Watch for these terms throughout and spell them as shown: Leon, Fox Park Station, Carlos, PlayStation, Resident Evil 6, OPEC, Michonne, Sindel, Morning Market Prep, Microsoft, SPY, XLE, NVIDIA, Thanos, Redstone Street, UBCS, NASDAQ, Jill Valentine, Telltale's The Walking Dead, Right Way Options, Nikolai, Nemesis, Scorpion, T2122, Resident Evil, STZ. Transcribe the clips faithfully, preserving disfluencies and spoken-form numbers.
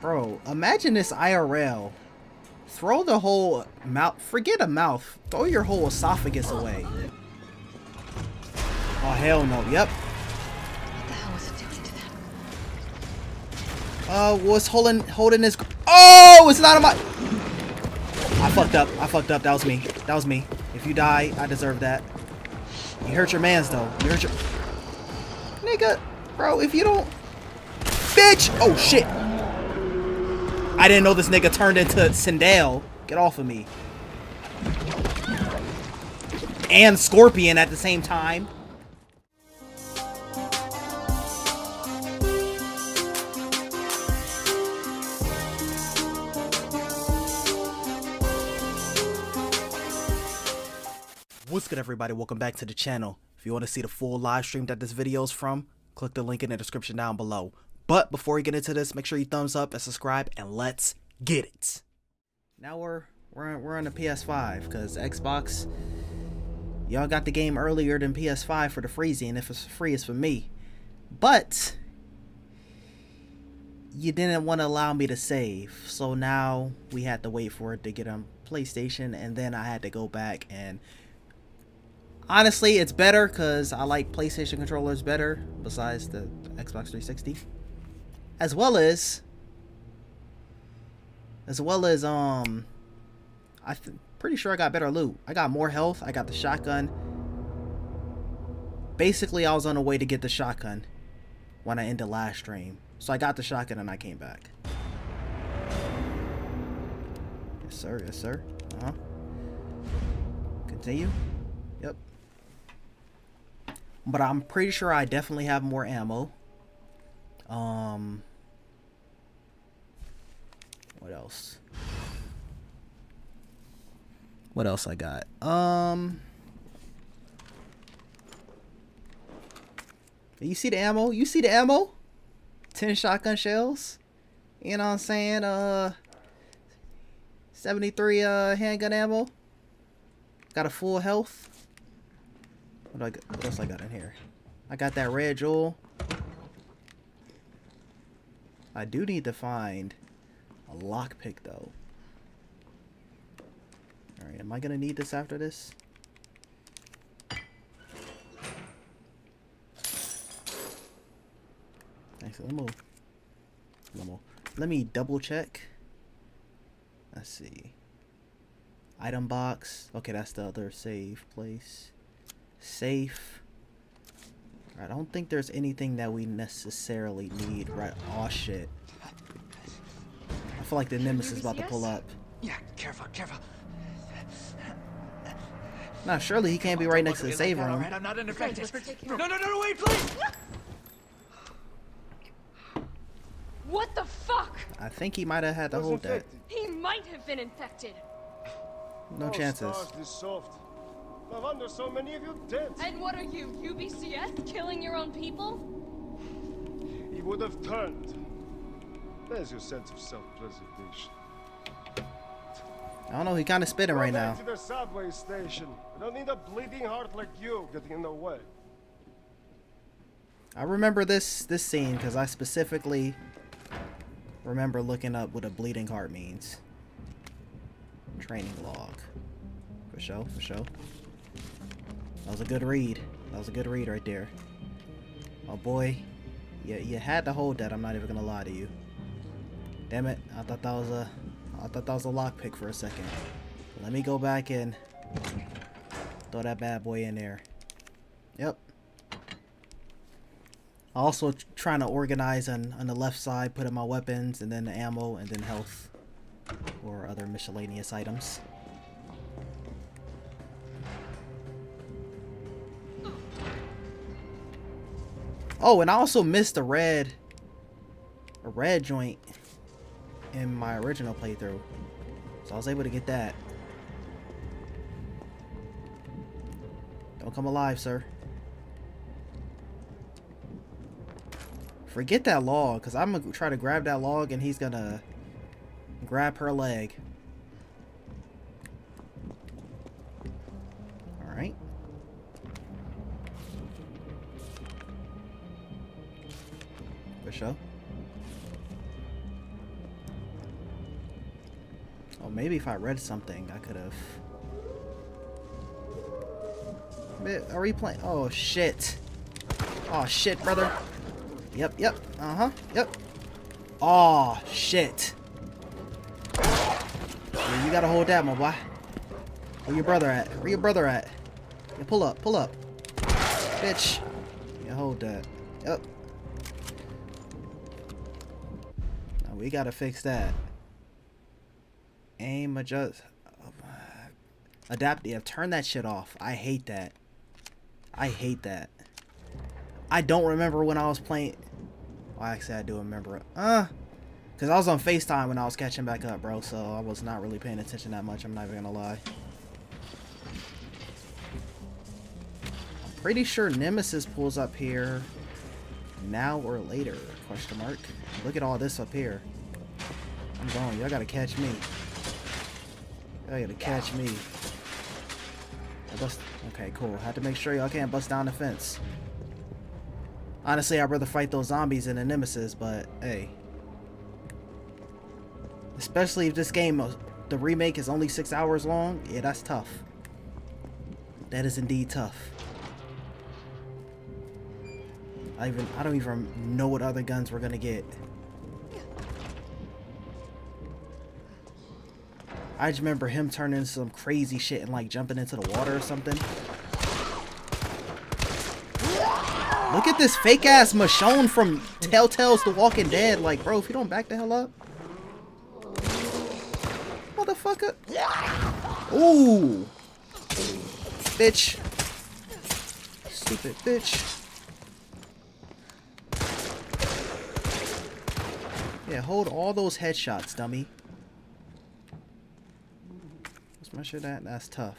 Bro, imagine this I R L. Throw the whole mouth. Forget a mouth. Throw your whole esophagus away. Oh, hell no. Yep. What the hell was it doing to them? Uh, was holding holding his. Oh, it's not a my. I fucked up. I fucked up. That was me. That was me. If you die, I deserve that. You hurt your mans though. You hurt your. Nigga, bro, if you don't. Bitch! Oh shit! I didn't know this nigga turned into Sindel. Get off of me. And Scorpion at the same time. What's good, everybody? Welcome back to the channel. If you want to see the full live stream that this video is from, click the link in the description down below. But before we get into this, make sure you thumbs up and subscribe, and let's get it. Now we're we're we're on the P S five because Xbox, y'all got the game earlier than P S five for the freezy, and if it's free, it's for me. But you didn't want to allow me to save, so now we had to wait for it to get on PlayStation, and then I had to go back and. Honestly, it's better because I like PlayStation controllers better, besides the Xbox three sixty, as well as, as well as um, I'm pretty sure I got better loot. I got more health. I got the shotgun. Basically, I was on the way to get the shotgun when I ended last stream, so I got the shotgun and I came back. Yes, sir. Yes, sir. Uh huh. Continue. Yep. But I'm pretty sure I definitely have more ammo. Um, what else? What else I got? Um, you see the ammo? You see the ammo? ten shotgun shells. You know what I'm saying? Uh, seventy-three uh, handgun ammo. Got a full health. What, do I got? What else I got in here? I got that red jewel. I do need to find a lockpick though. Alright, am I gonna need this after this? Thanks, let me, let me, let me double check. Let's see. Item box. Okay, that's the other save place. Safe. I don't think there's anything that we necessarily need, right? Oh shit! I feel like the Nemesis is about to pull up. Yeah, careful, careful. Nah, surely he can't be right next to the save room. I'm not ineffective. No, no, no, no, wait, please! What the fuck? I think he might have had to hold that. He might have been infected. No chances. No wonder so many of you dead. And what are you, U B C S? Killing your own people? He would have turned. There's your sense of self-preservation. I don't know, he kind of spitting right now. To the subway station. I don't need a bleeding heart like you getting in the way. I remember this this scene because I specifically remember looking up what a bleeding heart means. Training log. For sure, for sure. That was a good read. That was a good read right there. Oh boy. Yeah, you, you had to hold that, I'm not even gonna lie to you. Damn it, I thought that was a I thought that was a lockpick for a second. Let me go back and throw that bad boy in there. Yep. Also trying to organize on, on the left side, putting my weapons and then the ammo and then health or other miscellaneous items. Oh, and I also missed a red, a red joint in my original playthrough, so I was able to get that. Don't come alive, sir. Forget that log, because I'm going to try to grab that log, and he's going to grab her leg. Michelle. Oh, maybe if I read something, I could have. Are we playing? Oh, shit. Oh, shit, brother. Yep, yep. Uh-huh. Yep. Oh, shit. Yeah, you gotta hold that, my boy. Where your brother at? Where your brother at? Yeah, pull up, pull up. Bitch. Yeah, hold that. Yep. Now we gotta fix that. Aim adjust. Adaptive. Turn that shit off. I hate that. I hate that. I don't remember when I was playing. Well, actually, I do remember. Uh, because I was on FaceTime when I was catching back up, bro. So I was not really paying attention that much. I'm not even going to lie. I'm pretty sure Nemesis pulls up here now or later. Question mark. Look at all this up here. I'm going. Y'all got to catch me. Y'all got to catch me. Bust. Okay, cool. I have to make sure y'all can't bust down the fence. Honestly, I'd rather fight those zombies than a Nemesis, but hey. Especially if this game, the remake, is only six hours long. Yeah, that's tough. That is indeed tough. I even I don't even know what other guns we're gonna get. I just remember him turning into some crazy shit and like jumping into the water or something. Look at this fake ass Michonne from Telltale's The Walking Dead. Like, bro, if you don't back the hell up. Motherfucker. Ooh. Bitch. Stupid bitch. Yeah, hold all those headshots, dummy. Let's measure that. That's tough.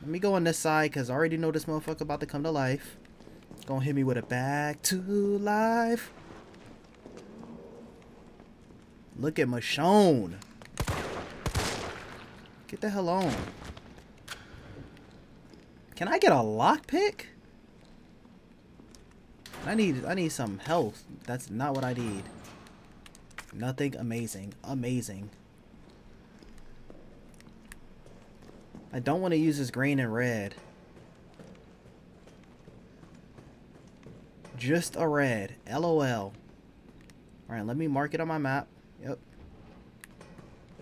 Let me go on this side because I already know this motherfucker about to come to life. It's gonna hit me with a back to life. Look at Michonne. Get the hell on. Can I get a lockpick? I need I need some health. That's not what I need. Nothing amazing. Amazing. I don't want to use this green and red. Just a red. LOL. Alright, let me mark it on my map. Yep.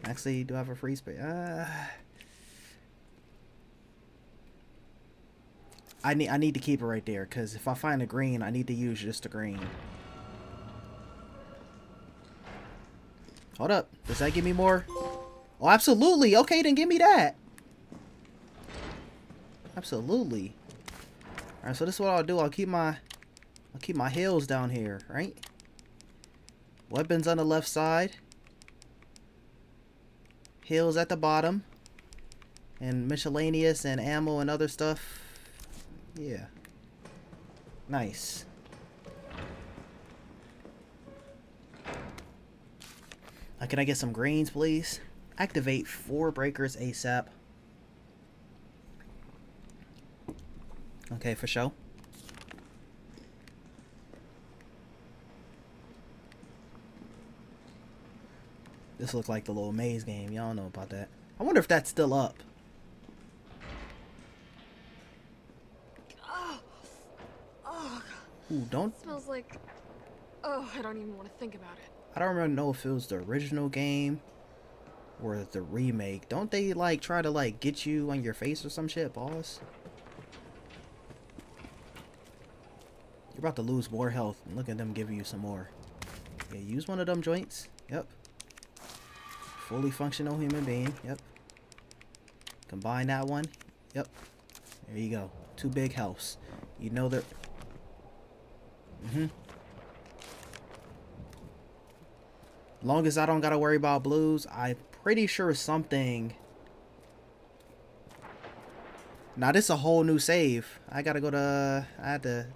Actually, do I have a free space? Uh, I need I need to keep it right there, because if I find a green, I need to use just a green. Hold up. Does that give me more? Oh, absolutely. Okay, then give me that. Absolutely. All right, so this is what I'll do. I'll keep my, I'll keep my heels down here, right? Weapons on the left side. Heels at the bottom. And miscellaneous and ammo and other stuff. Yeah. Nice. Now, can I get some greens, please? Activate four breakers ASAP. Okay, for show. This looks like the little maze game. Y'all know about that. I wonder if that's still up. Oh, oh. Ooh, don't. It smells like. Oh, I don't even want to think about it. I don't remember know if it was the original game or the remake. Don't they like try to like get you on your face or some shit, boss? You're about to lose more health. Look at them giving you some more. Yeah, use one of them joints. Yep. Fully functional human being. Yep. Combine that one. Yep. There you go. Two big healths. You know they're... Mm-hmm. Long as I don't gotta worry about blues, I'm pretty sure something... Now, this is a whole new save. I gotta go to... I had to...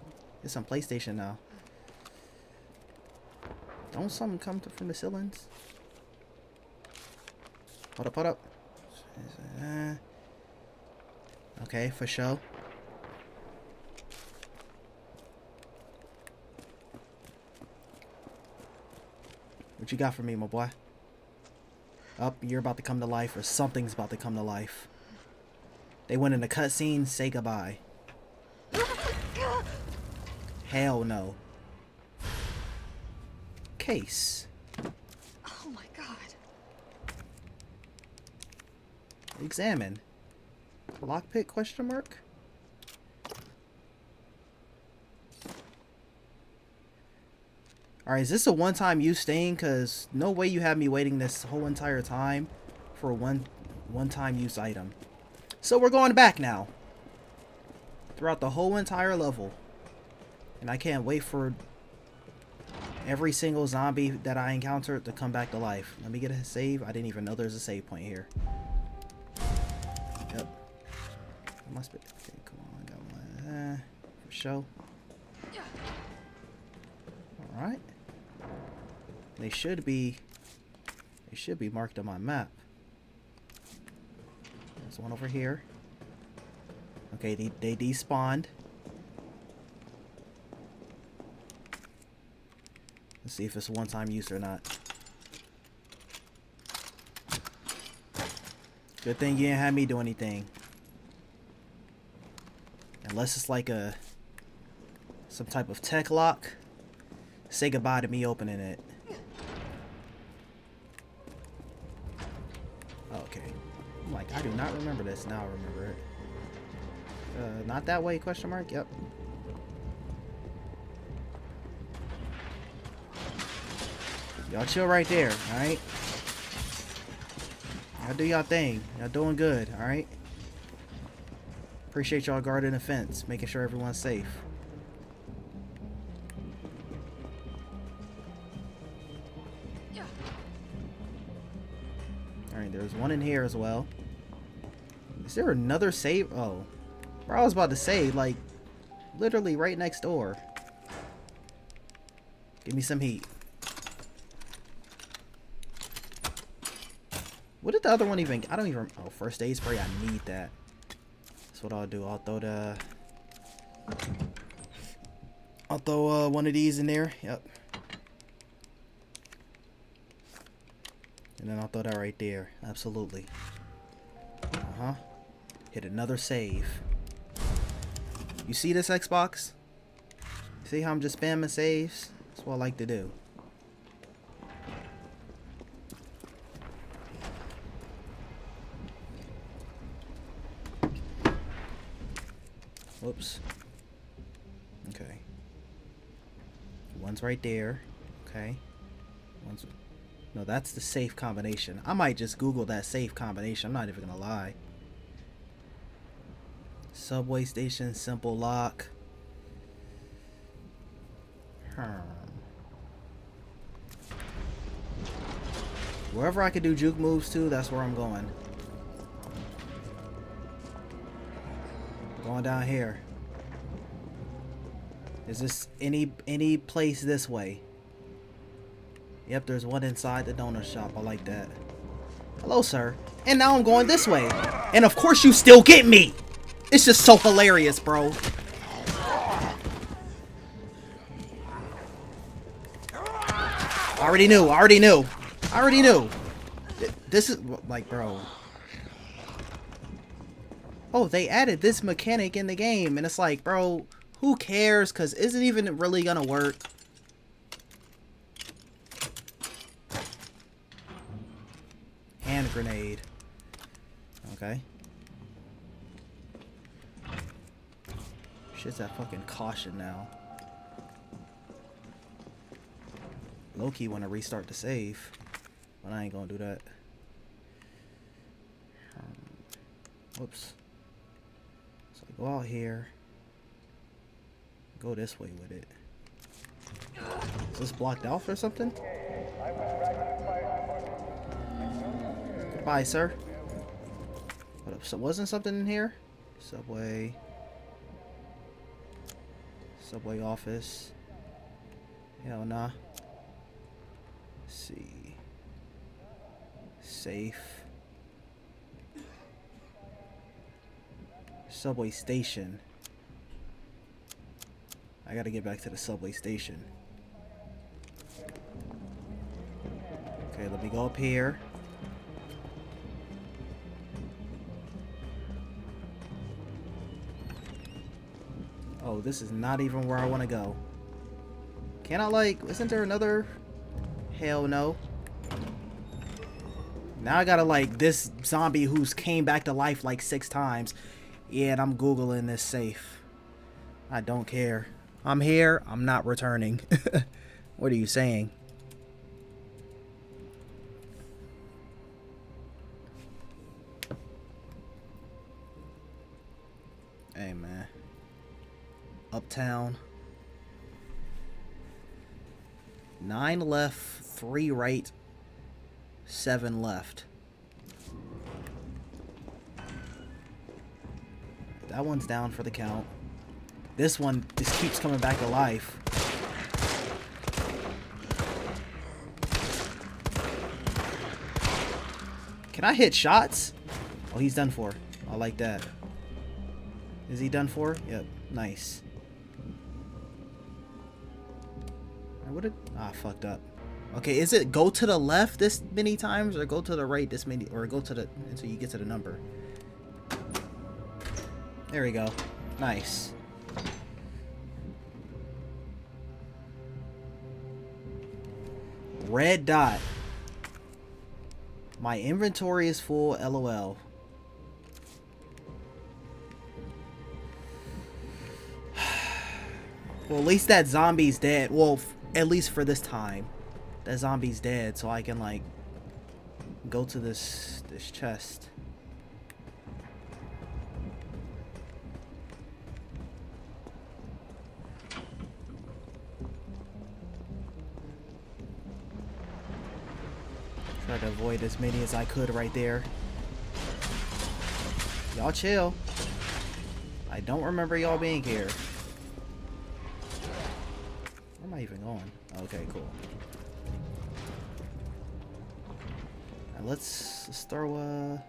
It's on PlayStation now. Don't something come to, from the ceilings? Hold up, hold up. Okay, for sure. What you got for me, my boy? Up, oh, you're about to come to life, or something's about to come to life. They went in the cutscene, say goodbye. Hell no. Case. Oh my god. Examine. Lockpick question mark? Alright, is this a one-time use thing? Cause no way you have me waiting this whole entire time for one one-time use item. So we're going back now. Throughout the whole entire level. And I can't wait for every single zombie that I encountered to come back to life. Let me get a save. I didn't even know there's a save point here. Yep. I must be. Okay, come on, I got one. Uh, for show. Alright. They should be they should be marked on my map. There's one over here. Okay, they, they despawned. Let's see if it's one-time use or not. Good thing you didn't have me do anything. Unless it's like a some type of tech lock. Say goodbye to me opening it. Okay. I'm like, I do not remember this. Now I remember it. Uh, not that way, question mark? Yep. Y'all chill right there, alright? Y'all do y'all thing. Y'all doing good, alright? Appreciate y'all guarding the fence, making sure everyone's safe. There's one in here as well. Is there another save? Oh. Where I was about to say, like, literally right next door. Give me some heat. What did the other one even... I don't even... Oh, first aid spray. I need that. That's what I'll do. I'll throw the... I'll throw uh, one of these in there. Yep. And then I'll throw that right there. Absolutely. Uh-huh. Hit another save. You see this, Xbox? See how I'm just spamming saves? That's what I like to do. Whoops. Okay. One's right there. Okay. One's... No, that's the safe combination. I might just Google that safe combination. I'm not even gonna lie. Subway station, simple lock. Hmm. Wherever I can do juke moves to, that's where I'm going. Going down here. Is this any any place this way? Yep, there's one inside the donut shop. I like that. Hello, sir. And now I'm going this way. And of course you still get me. It's just so hilarious, bro. I already knew. I already knew. I already knew. This is... Like, bro. Oh, they added this mechanic in the game. And it's like, bro, who cares? Because isn't even really going to work. Hand grenade. Okay. Shit's that fucking caution now. Low-key wanna restart the save, but I ain't gonna do that. Um, whoops. So I go out here. Go this way with it. Is this blocked off or something? Bye, sir. What up? So wasn't something in here? Subway. Subway office. Hell nah. Let's see. Safe. Subway station. I gotta get back to the subway station. Okay, let me go up here. Oh, this is not even where I want to go. Can I, like, isn't there another? Hell no. Now I gotta, like, this zombie who's came back to life like six times. Yeah, and I'm Googling this safe. I don't care. I'm here. I'm not returning. What are you saying? Hey, man. Uptown. Nine left, three right, seven left. That one's down for the count. This one just keeps coming back to life. Can I hit shots? Oh, he's done for. I like that. Is he done for? Yep. Nice. I would have... Ah, fucked up. Okay, is it go to the left this many times or go to the right this many... Or go to the... until you get to the number. There we go. Nice. Red dot. My inventory is full, LOL. Well, at least that zombie's dead. Well, f at least for this time. That zombie's dead, so I can, like, go to this this chest. Try to avoid as many as I could right there. Y'all chill. I don't remember y'all being here. Where am I even going? Okay, cool. Now let's, let's throw a...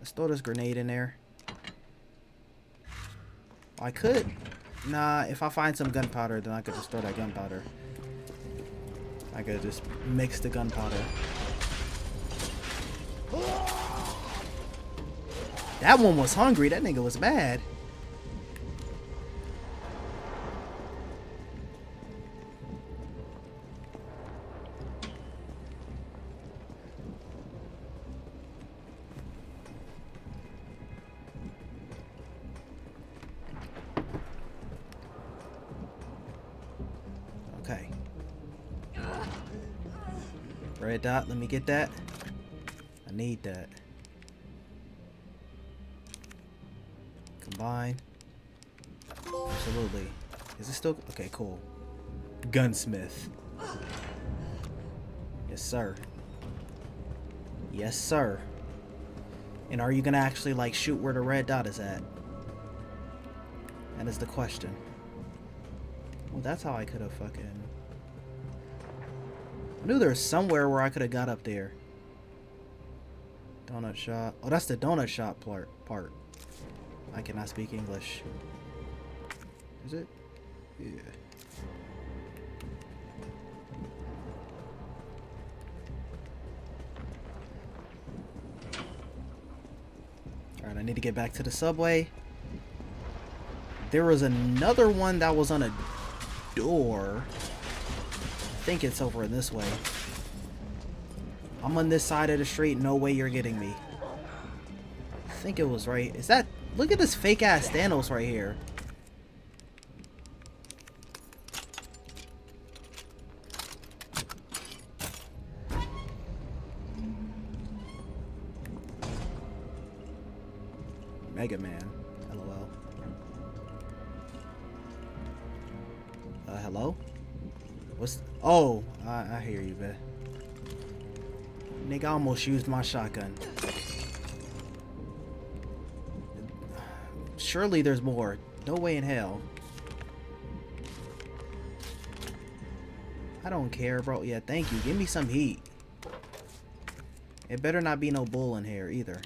Let's throw this grenade in there. I could... Nah, if I find some gunpowder, then I could just throw that gunpowder. I could just mix the gunpowder. That one was hungry. That nigga was mad. Red dot, let me get that. I need that. Combine. Absolutely. Is it still... Okay, cool. Gunsmith. Yes, sir. Yes, sir. And are you gonna actually, like, shoot where the red dot is at? That is the question. Well, that's how I could have fucking... I knew there was somewhere where I could have got up there. Donut shop. Oh, that's the donut shop part. Part. I cannot speak English. Is it? Yeah. Alright, I need to get back to the subway. There was another one that was on a door. I think it's over this way. I'm on this side of the street. No way you're getting me. I think it was right. Is that... Look at this fake ass Thanos right here. Mega Man. LOL. Uh, hello? What's... Oh, I, I hear you, man. Nigga, I almost used my shotgun. Surely there's more. No way in hell. I don't care, bro. Yeah, thank you. Give me some heat. It better not be no bull in here, either.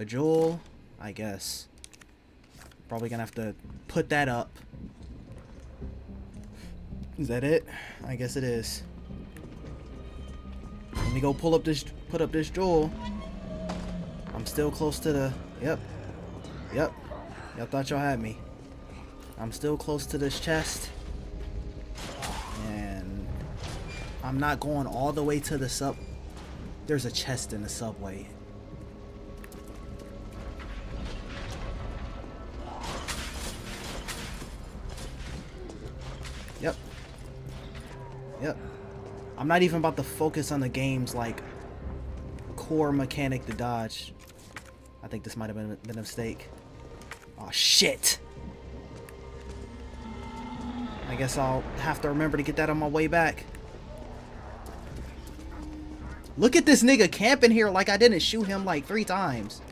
a Joel, I guess. Probably gonna have to put that up. Is that it? I guess it is. Let me go pull up this, put up this Joel. I'm still close to the, yep, yep. Y'all thought y'all had me. I'm still close to this chest. And I'm not going all the way to the sub. There's a chest in the subway. Yep. Yep. I'm not even about to focus on the game's like core mechanic to dodge. I think this might have been, been a mistake. Oh shit. I guess I'll have to remember to get that on my way back. Look at this nigga camping here like I didn't shoot him like three times.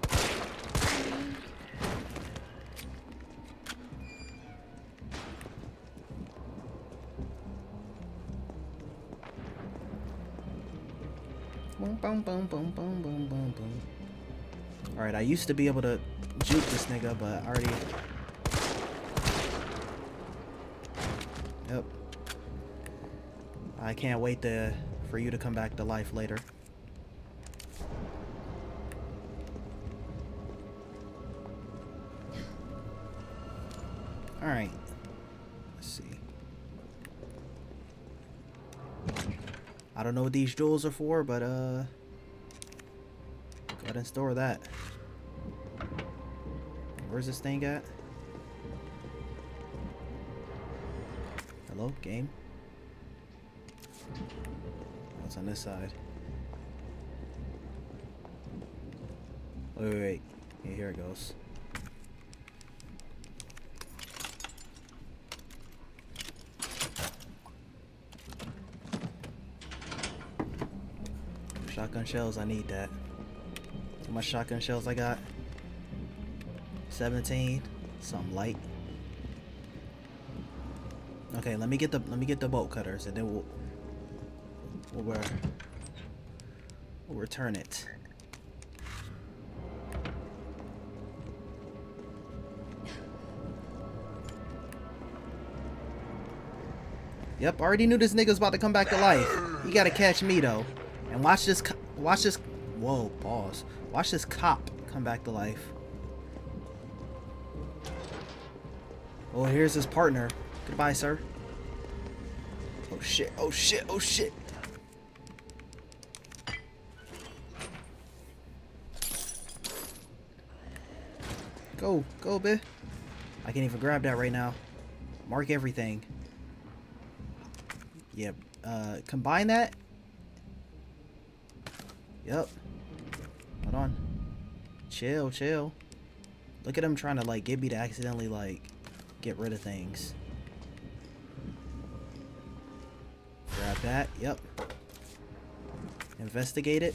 Boom, boom, boom, boom, boom, boom, boom, boom. Alright, I used to be able to juke this nigga, but I already... Yep. I can't wait to, for you to come back to life later. Alright. Let's see. I don't know what these jewels are for, but uh... go ahead and store that. Where's this thing at? Hello, game. What's on this side? Wait, wait, wait. Yeah, here it goes. Shotgun shells, I need that. How much shotgun shells I got? seventeen, something light. Okay, let me get the let me get the bolt cutters, and then we'll we'll, we'll, we'll return it. Yep, I already knew this nigga's about to come back to life. He gotta catch me though, and watch this watch this. Whoa, pause. Watch this cop come back to life. Oh, here's his partner. Goodbye, sir. Oh shit, oh shit, oh shit. Go, go, bitch. I can't even grab that right now. Mark everything. Yep. Uh, combine that. Yep. Hold on. Chill, chill. Look at him trying to, like, get me to accidentally, like, get rid of things. Grab that. Yep. Investigate it.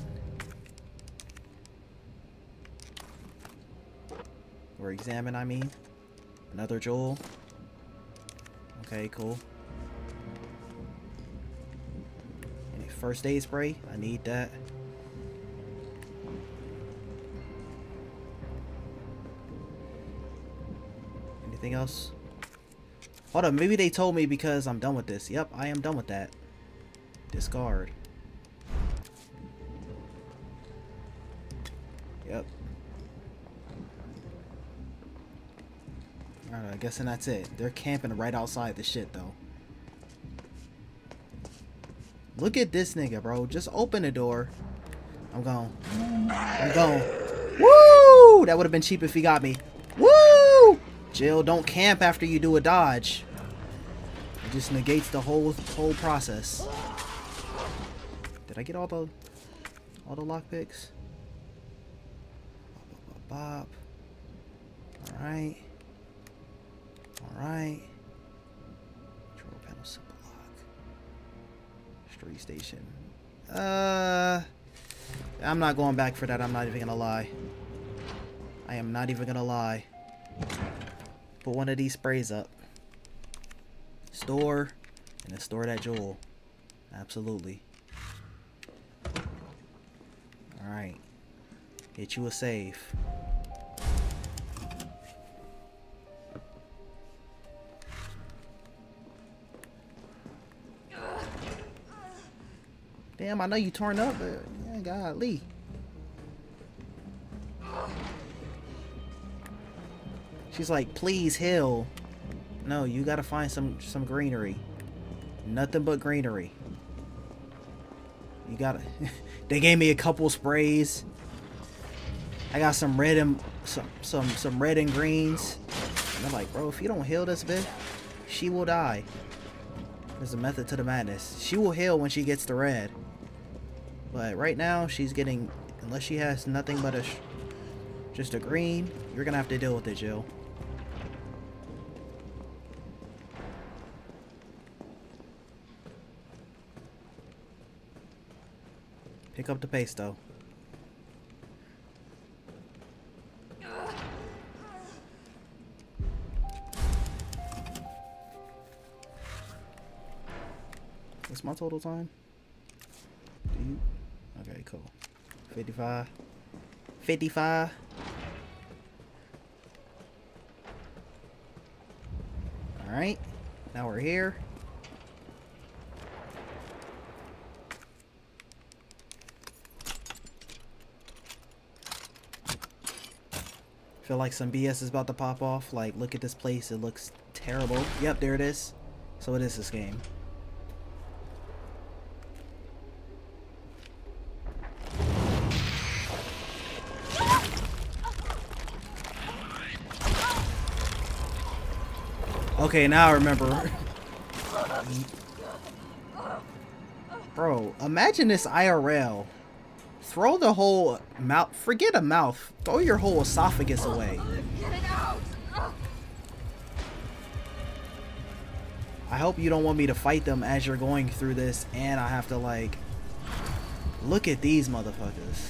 Or examine, I mean. Another Joel. Okay, cool. Any first aid spray? I need that. Anything else? Hold up, maybe they told me because I'm done with this. Yep, I am done with that. Discard. Yep. Alright, I'm guessing that's it. They're camping right outside the shit, though. Look at this nigga, bro. Just open the door. I'm gone. I'm gone. Woo! That would have been cheap if he got me. Woo! Jill, don't camp after you do a dodge. It just negates the whole whole process. Did I get all the all the lockpicks? Bop, bop, bop. All right, all right. Control panel simple lock. Street station. Uh, I'm not going back for that. I'm not even gonna lie. I am not even gonna lie. Put one of these sprays up. Store, and then store that jewel. Absolutely. Alright, hit you a save. Damn, I know you torn up, but yeah, golly. She's like, please heal. No, you gotta find some some greenery. Nothing but greenery. You gotta. They gave me a couple sprays. I got some red and some some some red and greens. And I'm like, bro, if you don't heal this bitch, she will die. There's a method to the madness. She will heal when she gets the red. But right now, she's getting, unless she has nothing but a, just a green, you're gonna have to deal with it, Jill. Pick up the pace, though. What's my total time? Do you? Okay, cool. fifty-five. fifty-five. Alright. Now we're here. Feel like some B S is about to pop off. Like, look at this place. It looks terrible. Yep, there it is. So it is this game. Okay, now I remember. Bro, imagine this I R L. Throw the whole mouth. Forget a mouth. Throw your whole esophagus away. Get it out. I hope you don't want me to fight them as you're going through this, and I have to like. Look at these motherfuckers.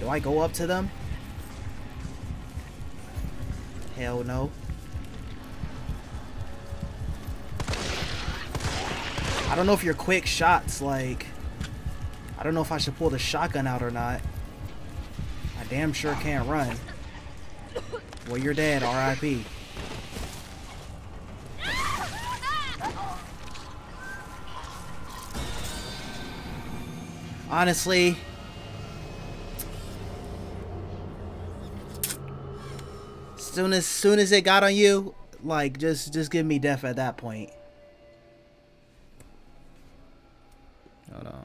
Do I go up to them? Hell no. I don't know if your quick shots, like, I don't know if I should pull the shotgun out or not. I damn sure can't run. Well, you're dead, R I P. Honestly, soon as soon as it got on you, like, just just give me death at that point. Hold on.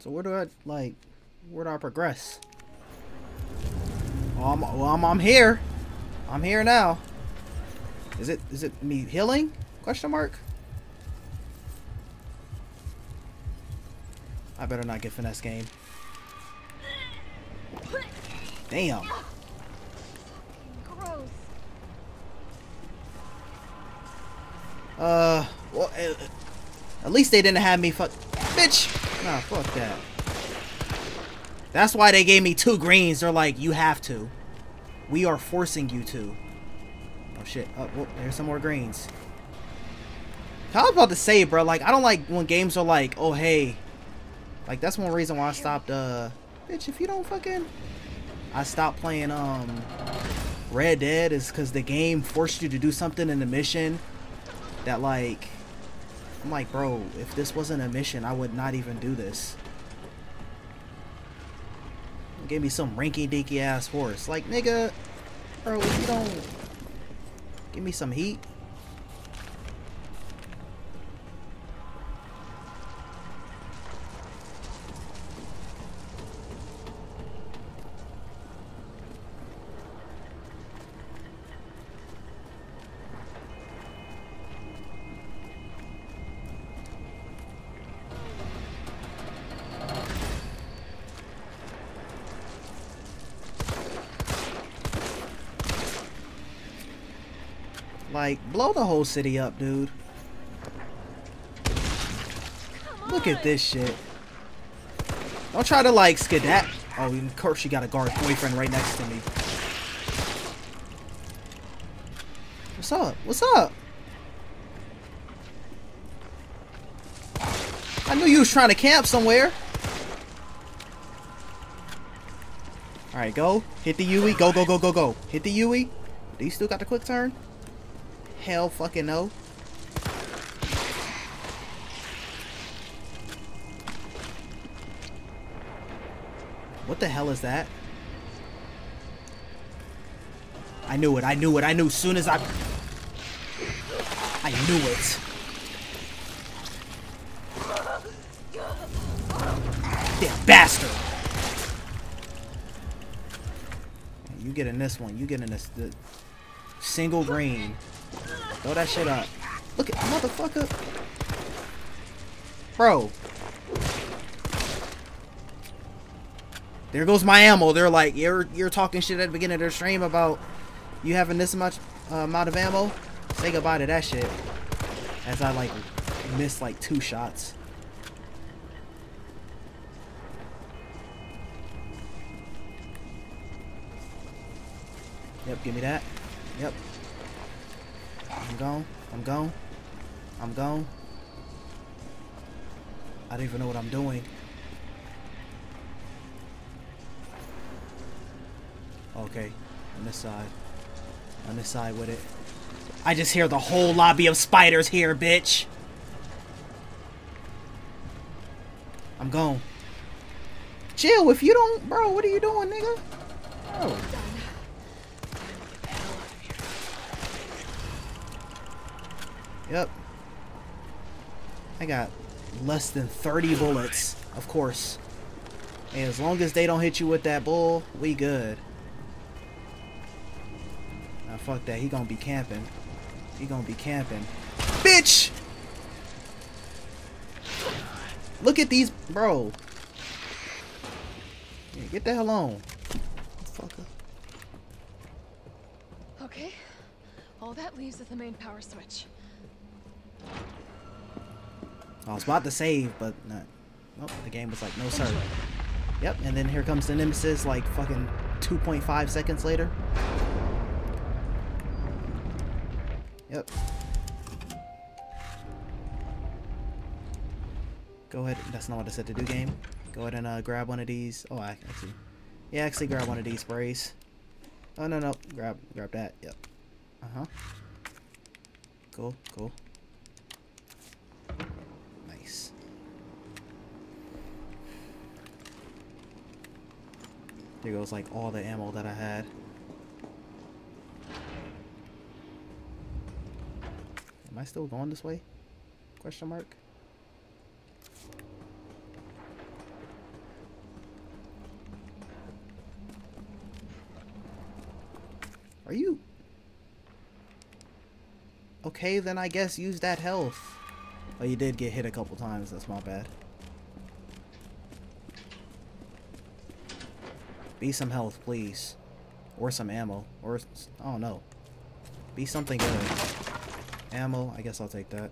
So where do I, like, where do I progress? Oh, I'm, well, I'm, I'm here. I'm here now. Is it, is it me healing? Question mark? I better not get finesse game. Damn. Gross. Uh, well, uh, at least they didn't have me fuck. Bitch! Nah, fuck that. That's why they gave me two greens. They're like, you have to. We are forcing you to. Oh shit. Oh, whoop, there's some more greens. I was about to say, bro, like, I don't like when games are like, oh hey. Like, that's one reason why I stopped, uh... Bitch, if you don't fucking... I stopped playing, um... Red Dead is because the game forced you to do something in the mission that, like... I'm like, bro, if this wasn't a mission, I would not even do this. It gave me some rinky-dinky ass horse. Like, nigga... Bro, if you don't... Give me some heat. Like, blow the whole city up, dude. Look at this shit. Don't try to, like, skedaddle. Oh, of course she got a guard boyfriend right next to me. What's up? What's up? knew you was trying to camp somewhere. Alright, go. Hit the U E. Go, go, go, go, go. Hit the U E. Do you still got the quick turn? Hell fucking no. What the hell is that? I knew it. I knew it. I knew soon as I... I knew it. Damn bastard. You get in this one. You get in this. The single green. Throw that shit up. Look at... Motherfucker. Bro. There goes my ammo. They're like, you're, you're talking shit at the beginning of their stream about... You having this much uh, amount of ammo? Say goodbye to that shit. As I like missed like two shots. Yep, give me that. Yep. I'm gone. I'm gone. I'm gone. I don't even know what I'm doing. Okay, on this side. On this side with it. I just hear the whole lobby of spiders here, bitch. I'm gone. Jill, if you don't... Bro, what are you doing, nigga? Bro. Yep. I got less than thirty bullets, of course. And as long as they don't hit you with that bull, we good. Fuck that, he gonna be camping. He gonna be camping. Bitch! Look at these, bro. Yeah, get the hell on. Fucker. Okay. All that leaves is the main power switch. I was about to save, but not. Nope, the game was like, no sir. Yep, and then here comes the Nemesis like fucking two point five seconds later. Yep. Go ahead. That's not what I said to do, game. Go ahead and uh, grab one of these. Oh, I actually. Yeah, actually grab one of these sprays. Oh, no, no. Grab grab that. Yep. Uh-huh. Cool, cool. Nice. There goes, like, all the ammo that I had. Am I still going this way? Question mark. Are you? Okay, then I guess use that health. Oh, you did get hit a couple times. That's my bad. Be some health, please. Or some ammo. Or, I don't know. Be something good. Ammo, I guess I'll take that.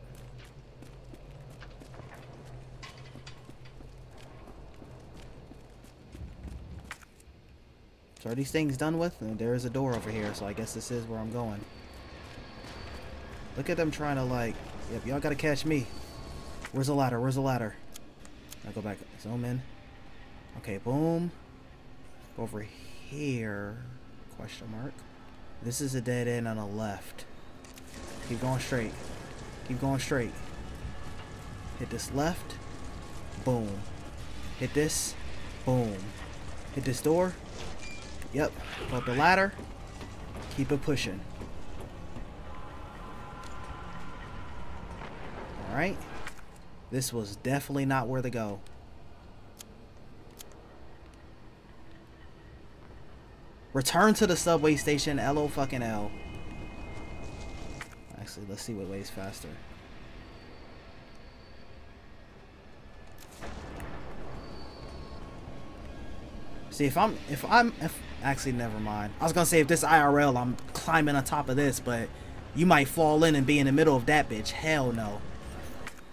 So are these things done with? And there is a door over here, so I guess this is where I'm going. Look at them trying to like... Yep, y'all gotta catch me. Where's the ladder? Where's the ladder? I'll go back. Zoom in. Okay, boom. Over here. Question mark. This is a dead end on the left. Keep going straight. Keep going straight. Hit this left. Boom. Hit this. Boom. Hit this door. Yep. Go up the ladder. Keep it pushing. Alright. This was definitely not where to go. Return to the subway station. L O fucking L. Let's see what weighs faster. See if I'm if I'm if actually never mind. I was gonna say if this I R L I'm climbing on top of this, but you might fall in and be in the middle of that bitch. Hell no.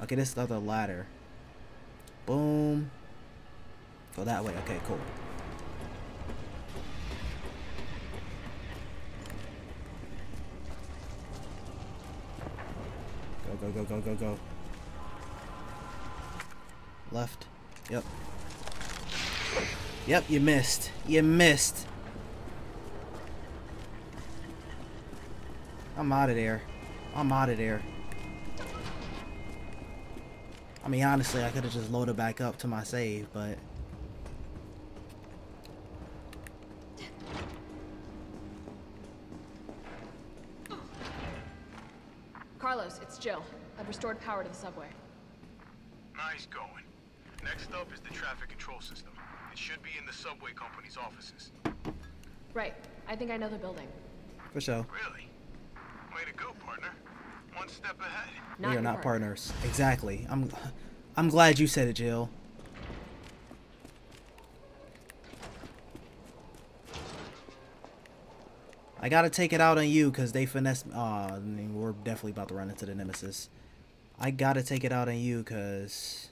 Okay, this is the other ladder. Boom. Go that way. Okay, cool. Go, go, go, go, go. Left. Yep. Yep, you missed. You missed. I'm out of there. I'm out of there. I mean, honestly, I could have just loaded back up to my save, but... Carlos, it's Jill. I've restored power to the subway. Nice going. Next up is the traffic control system. It should be in the subway company's offices. Right. I think I know the building. For sure. Really? Way to go, partner. One step ahead. We are not partners. Exactly. I'm I'm glad you said it, Jill. I gotta take it out on you because they finessed me. Aw, oh, I mean, we're definitely about to run into the Nemesis. I gotta take it out on you because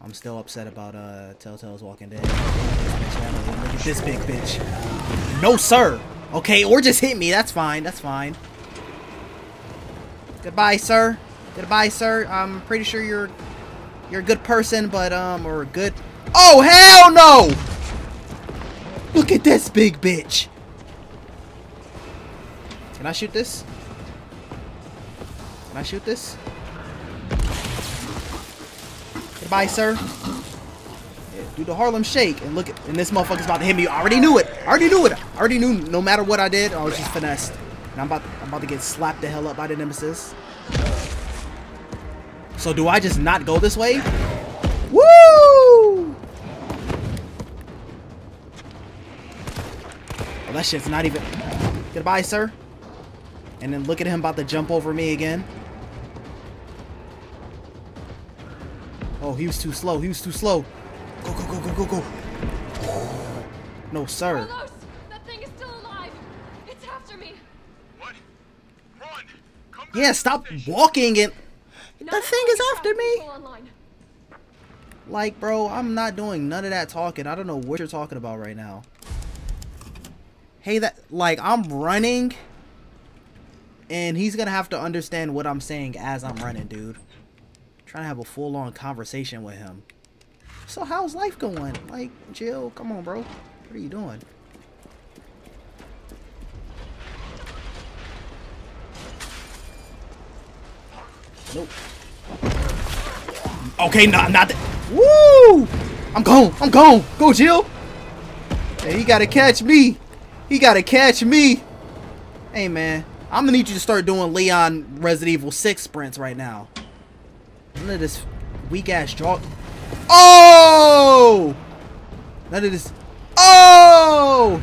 I'm still upset about uh, Telltale's Walking Dead. Look at this big bitch. No, sir. Okay, or just hit me. That's fine. That's fine. Goodbye, sir. Goodbye, sir. I'm pretty sure you're you're a good person, but um, or good. Oh, hell no! Look at this big bitch. Can I shoot this? Can I shoot this? Goodbye, sir. Yeah, do the Harlem Shake and look at, and this motherfucker's about to hit me. I already knew it. I already knew it. I already knew. No matter what I did, I was just finessed. And I'm about, I'm about to get slapped the hell up by the Nemesis. So do I just not go this way? Woo! Well, that shit's not even. Goodbye, sir. And then look at him about to jump over me again. Oh, he was too slow. He was too slow. Go, go, go, go, go, go. No, sir. Carlos, that thing is still alive. It's after me. What? Run. Come back. Yeah, stop walking and... That thing is after me. Like, bro, I'm not doing none of that talking. I don't know what you're talking about right now. Hey, that... Like, I'm running... And he's gonna have to understand what I'm saying as I'm running, dude. I'm trying to have a full-on conversation with him. So how's life going? Like, Jill, come on, bro. What are you doing? Nope. Okay, not not that. Woo! I'm gone. I'm gone. Go, Jill. Hey, he gotta catch me. He gotta catch me. Hey, man. I'm gonna need you to start doing Leon Resident Evil six sprints right now. None of this weak ass jog. Oh! None of this. Oh!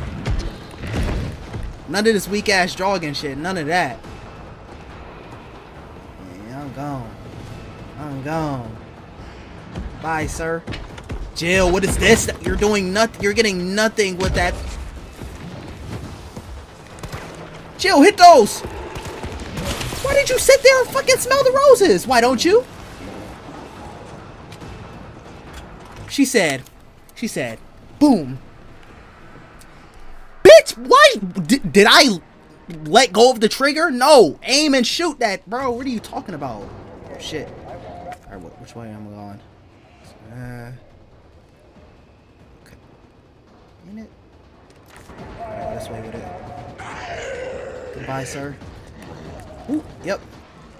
None of this weak ass jogging shit. None of that. Yeah, I'm gone. I'm gone. Bye, sir. Jill, what is this? You're doing nothing. You're getting nothing with that. Jill, hit those! Why did you sit there and fucking smell the roses? Why don't you? She said, she said, boom. Bitch, why did, did I let go of the trigger? No, aim and shoot that, bro. What are you talking about? Oh, shit. All right, which way am I going? Uh, okay. Ain't it? All right, this way with it. Goodbye, sir. Ooh, yep.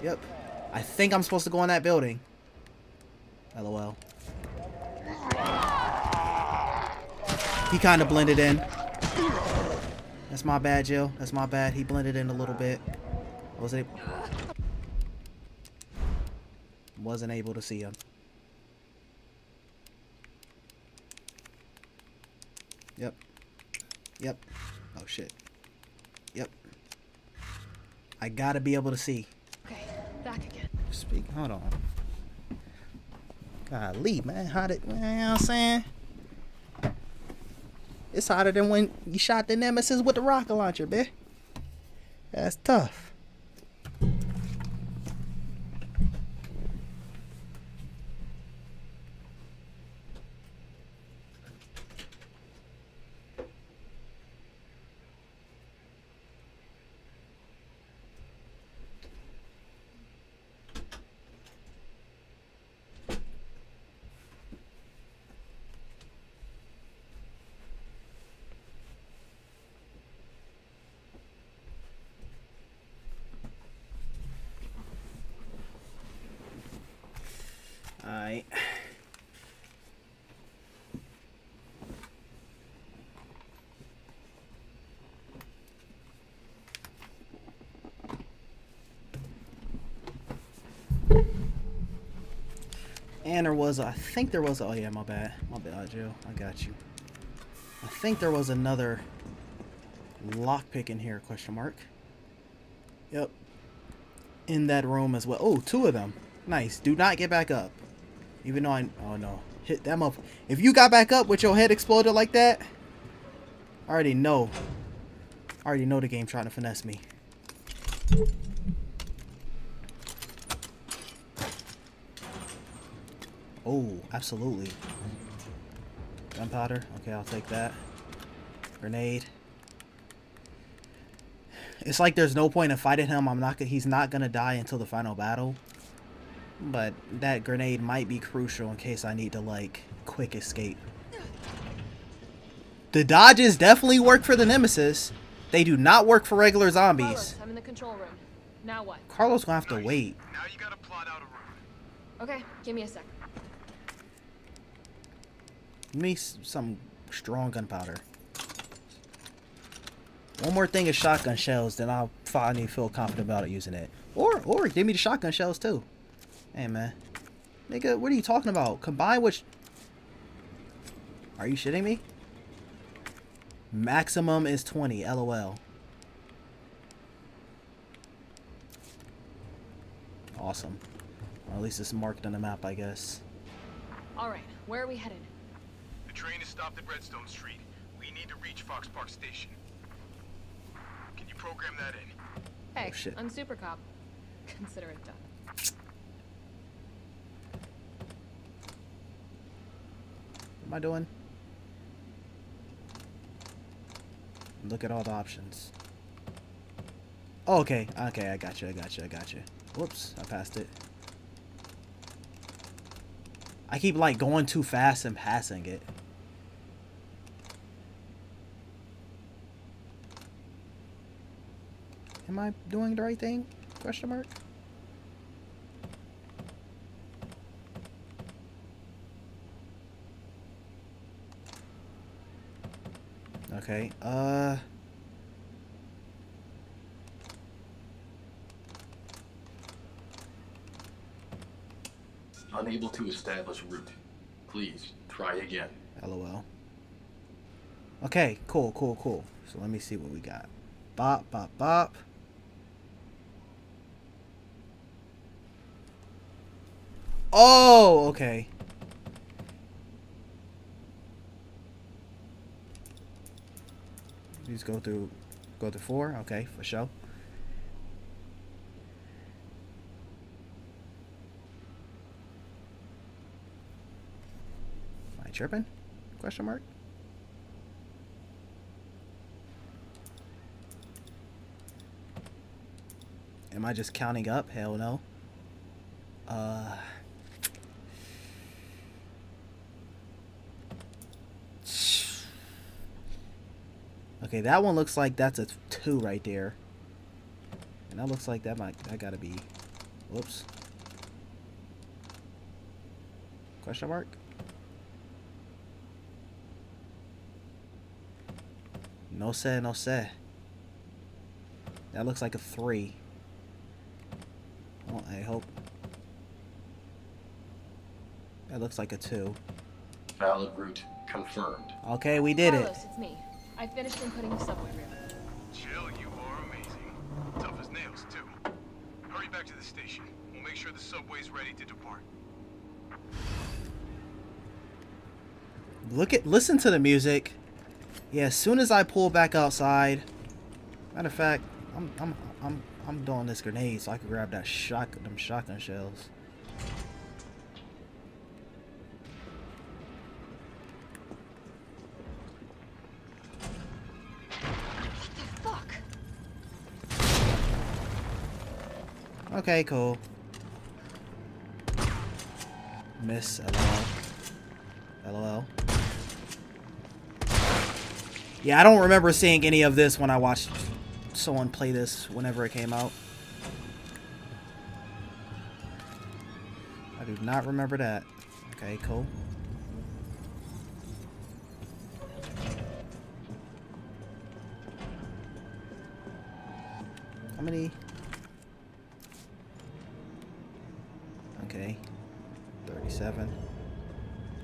Yep. I think I'm supposed to go in that building. LOL. He kind of blended in. That's my bad, Jill. That's my bad. He blended in a little bit. I wasn't able, wasn't able to see him. Yep. Yep. Oh, shit. Yep. I gotta be able to see. Okay, back again. Speak. Hold on. Golly, man, how did? You know what I'm saying? It's hotter than when you shot the Nemesis with the rocket launcher, bitch. That's tough. and there was a, I think there was a, oh yeah, my bad, my bad, Jill, I got you. I think there was another lockpick in here, question mark. Yep, in that room as well. Oh, two of them. Nice. Do not get back up, even though I, oh no, hit them up. If you got back up with your head exploded like that, I already know. I already know the game trying to finesse me. Oh, absolutely. Gunpowder. Okay, I'll take that. Grenade. It's like there's no point in fighting him. I'm not. He's not gonna die until the final battle. But that grenade might be crucial in case I need to like quick escape. The dodges definitely work for the Nemesis. They do not work for regular zombies. Carlos, I'm in the control room. Now what? Carlos gonna have to wait. Now you gotta plot out a room. Okay, give me a sec. Give me some strong gunpowder. One more thing is shotgun shells, then I'll finally feel confident about it using it. Or, or give me the shotgun shells too. Hey man, nigga, what are you talking about? Combine with. Are you shitting me? Maximum is twenty. LOL. Awesome. Well, at least it's marked on the map, I guess. All right, where are we headed? The train is stopped at Redstone Street. We need to reach Fox Park Station. Can you program that in? Hey, oh, shit. I'm Super Cop. Consider it done. What am I doing? Look at all the options. Oh, okay, okay, I got you, I got you, I got you. Whoops, I passed it. I keep like going too fast and passing it. Am I doing the right thing? Question mark. Okay. Uh. Unable to establish route. Please try again. LOL. Okay. Cool. Cool. Cool. So let me see what we got. Bop. Bop. Bop. Oh, okay. Please go through, go to four. Okay, for sure. Am I tripping? Question mark. Am I just counting up? Hell no. Uh. Okay, that one looks like that's a two right there. And that looks like that might, I gotta be, whoops. Question mark? No say, no say. That looks like a three. Well, I hope. That looks like a two. Valid route confirmed. Okay, we did it. Carlos, it's me. I finished inputting the subway room. Jill, you are amazing. Tough as nails, too. Hurry back to the station. We'll make sure the subway's ready to depart. Look at, listen to the music. Yeah, as soon as I pull back outside. Matter of fact, I'm I'm I'm I'm doing this grenade so I can grab that shock them shotgun shells. Okay, cool. Miss, lol. Lol. Yeah, I don't remember seeing any of this when I watched someone play this whenever it came out. I do not remember that. Okay, cool. How many? seven.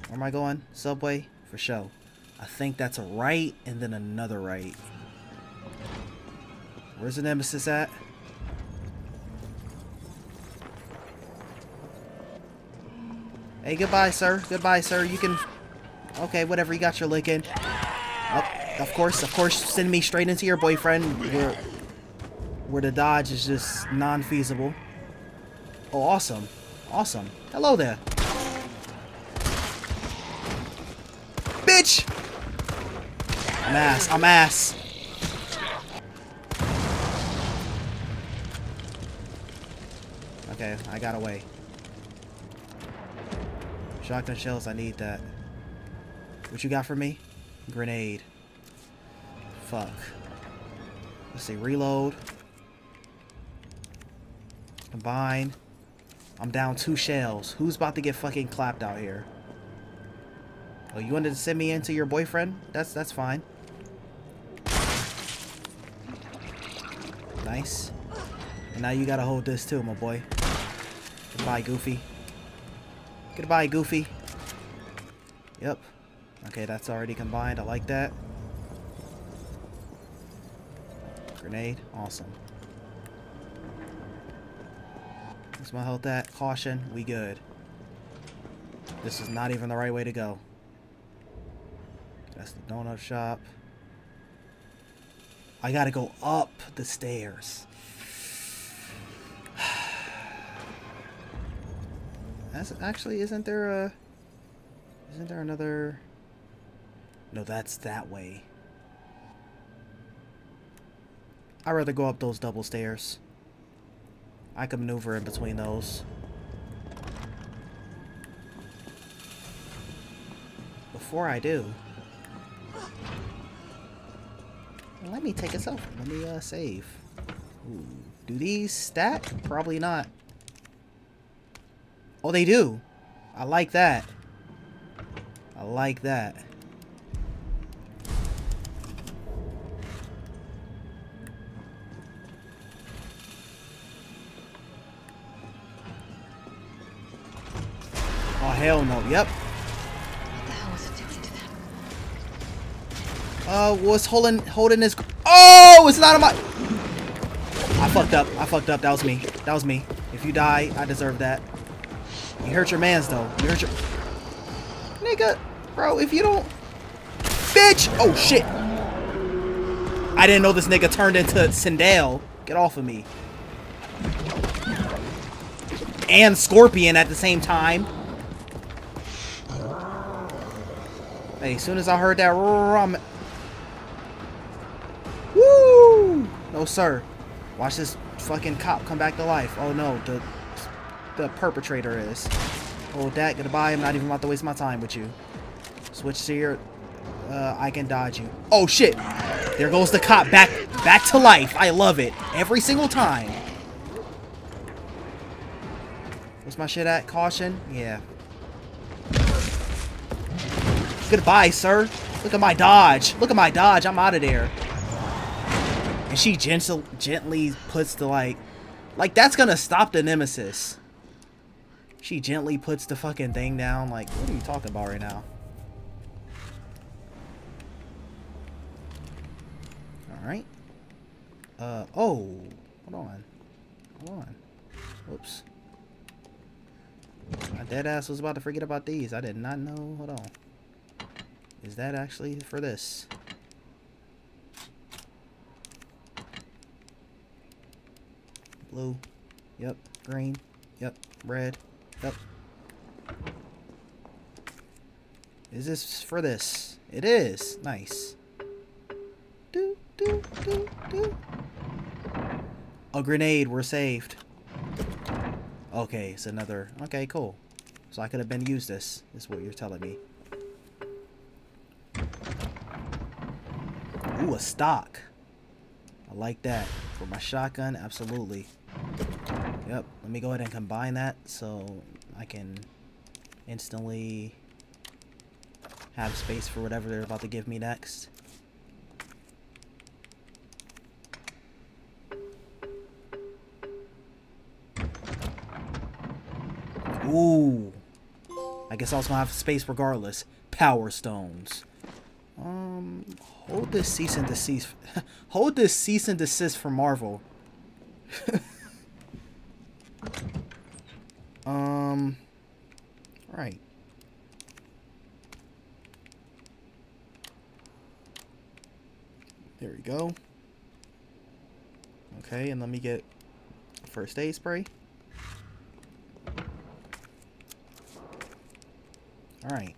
Where am I going? Subway? For show. I think that's a right and then another right. Where's the Nemesis at? Hey, goodbye, sir. Goodbye, sir. You can... Okay, whatever. You got your licking. Oh, of course. Of course. Send me straight into your boyfriend. Where, where the dodge is just non-feasible. Oh, awesome. Awesome. Hello there. Bitch! I'm ass. I'm ass. Okay, I got away. Shotgun shells, I need that. What you got for me? Grenade. Fuck. Let's see, reload. Combine. I'm down two shells. Who's about to get fucking clapped out here? Oh, you wanted to send me into your boyfriend? That's that's fine. Nice. And now you gotta hold this too, my boy. Goodbye, Goofy. Goodbye, Goofy. Yep. Okay, that's already combined. I like that. Grenade. Awesome. Where's my health at? Caution. We good. This is not even the right way to go. That's the donut shop. I gotta go up the stairs. That's actually, isn't there a, isn't there another, no, that's that way. I'd rather go up those double stairs. I can maneuver in between those. Before I do, let me take a selfie. Let me uh, save. Ooh, do these stack? Probably not. Oh, they do. I like that. I like that. Oh, hell no. Yep. What the hell was it doing to them? Uh, was holding holding his... Oh, it's not on my... I fucked up. I fucked up. That was me. That was me. If you die, I deserve that. You hurt your mans though. You hurt your nigga, bro. If you don't, bitch. Oh shit! I didn't know this nigga turned into Sindel. Get off of me. And Scorpion at the same time. Hey, as soon as I heard that, rum. Woo! No sir. Watch this fucking cop come back to life. Oh no, the. The perpetrator is. Hold that. Goodbye. I'm not even about to waste my time with you. Switch to your. Uh, I can dodge you. Oh shit! There goes the cop back, back to life. I love it every single time. What's my shit at? Caution. Yeah. Goodbye, sir. Look at my dodge. Look at my dodge. I'm out of there. And she gentle, gently puts the like, like that's gonna stop the Nemesis. She gently puts the fucking thing down. Like, what are you talking about right now? Alright. Uh, oh. Hold on. Hold on. Whoops. My dead ass was about to forget about these. I did not know. Hold on. Is that actually for this? Blue. Yep. Green. Yep. Red. Yep. Is this for this? It is. Nice. Do, do, do, do. A grenade. We're saved. Okay, it's another. Okay, cool. So I could have been used this, is what you're telling me. Ooh, a stock. I like that. For my shotgun, absolutely. Yep, let me go ahead and combine that so I can instantly have space for whatever they're about to give me next. Ooh. I guess I was gonna have space regardless. Power stones. Um, hold this cease and desist. Hold this cease and desist from Marvel. um, all right. There we go. Okay, and let me get first aid spray. All right.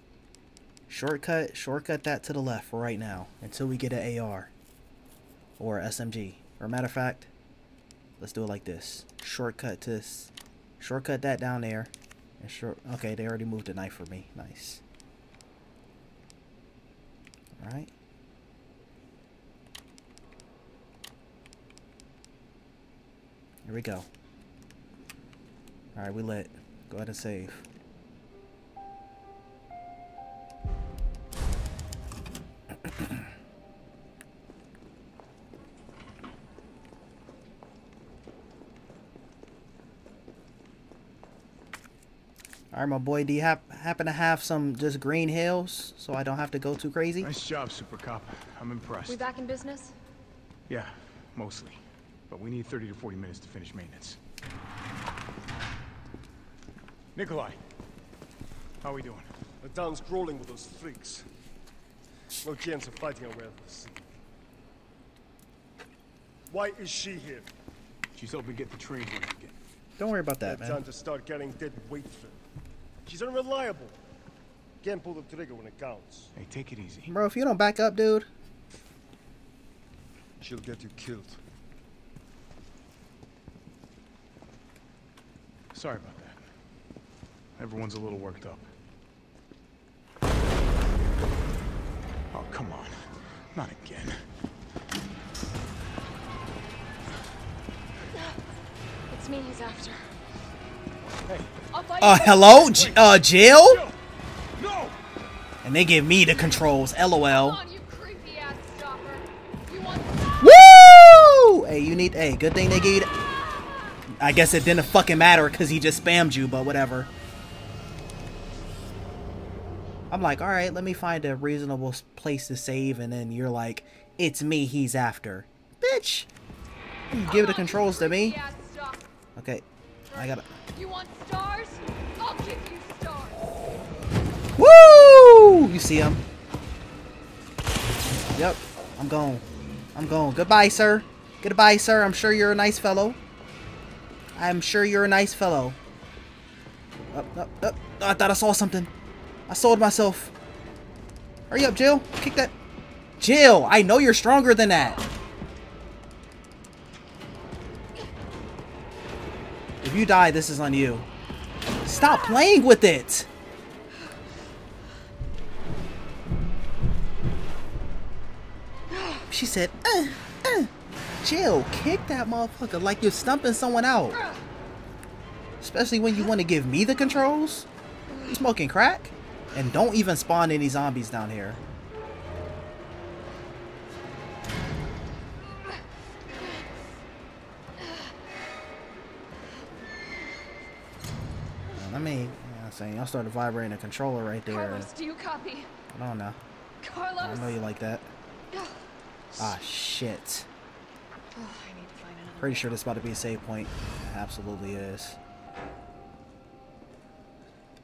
Shortcut, shortcut that to the left for right now until we get an A R or S M G. Or matter of fact, let's do it like this. Shortcut to this. Shortcut that down there. And short. Okay, they already moved the knife for me. Nice. All right. Here we go. All right, we lit. Go ahead and save. Alright, my boy, do you hap happen to have some just green hills so I don't have to go too crazy? Nice job, Super Cop. I'm impressed. We back in business? Yeah, mostly. But we need thirty to forty minutes to finish maintenance. Nikolai, how are we doing? The town's crawling with those freaks. No chance of fighting our way out of this city. Why is she here? She's hoping to get the train when we get. Don't worry about that, man. It's time to start getting dead weight through. She's unreliable. Can't pull the trigger when it counts. Hey, take it easy. Bro, if you don't back up, dude. She'll get you killed. Sorry about that. Everyone's a little worked up. Oh, come on. Not again. It's me he's after. Hey. Uh, hello? J uh, Jill? No. And they give me the controls, lol. On, you creepy ass stalker. You want woo! Hey, you need... Hey, good thing they gave you the, I guess it didn't fucking matter because he just spammed you, but whatever. I'm like, alright, let me find a reasonable place to save, and then you're like, it's me he's after. Bitch! You give the controls to me. Okay. I gotta... You want stars? I'll give you stars. Woo! You see him? Yep. I'm gone. I'm gone. Goodbye, sir. Goodbye, sir. I'm sure you're a nice fellow. I'm sure you're a nice fellow. Up, up, up. Oh, I thought I saw something. I sold myself. Hurry up, Jill. Kick that. Jill, I know you're stronger than that. If you die, this is on you. Stop playing with it! She said, uh, uh. Jill, kick that motherfucker like you're stumping someone out. Especially when you want to give me the controls. You smoking crack? And don't even spawn any zombies down here. I mean, I'm saying y'all started vibrating the controller right there. Carlos, do you copy? I don't know. Carlos, I know you like that. Ah, shit. Oh, I need to find another. Pretty sure this is about to be a save point. It absolutely is.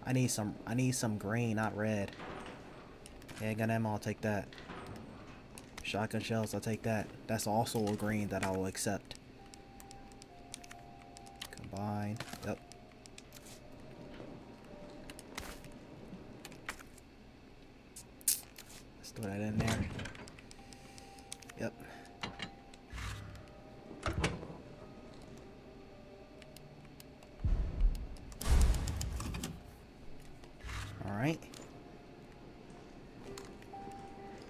I need some. I need some green, not red. Yeah, gun ammo. I'll take that. Shotgun shells. I'll take that. That's also a green that I will accept. Combine. Yep. Throw that in there. Yep. Alright.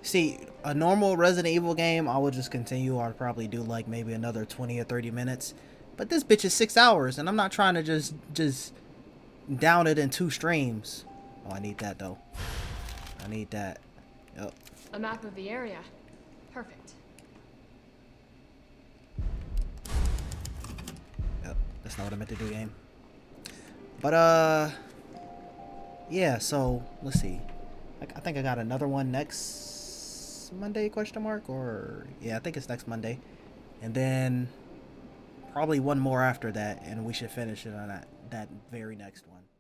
See, a normal Resident Evil game, I would just continue. I'd probably do like maybe another twenty or thirty minutes. But this bitch is six hours, and I'm not trying to just, just down it in two streams. Oh, I need that though. I need that. Yep. A map of the area. Perfect. Yep. That's not what I meant to do, game. But, uh... yeah, so let's see. I, I think I got another one next Monday, question mark, or yeah, I think it's next Monday. And then probably one more after that, and we should finish it on that, that very next one.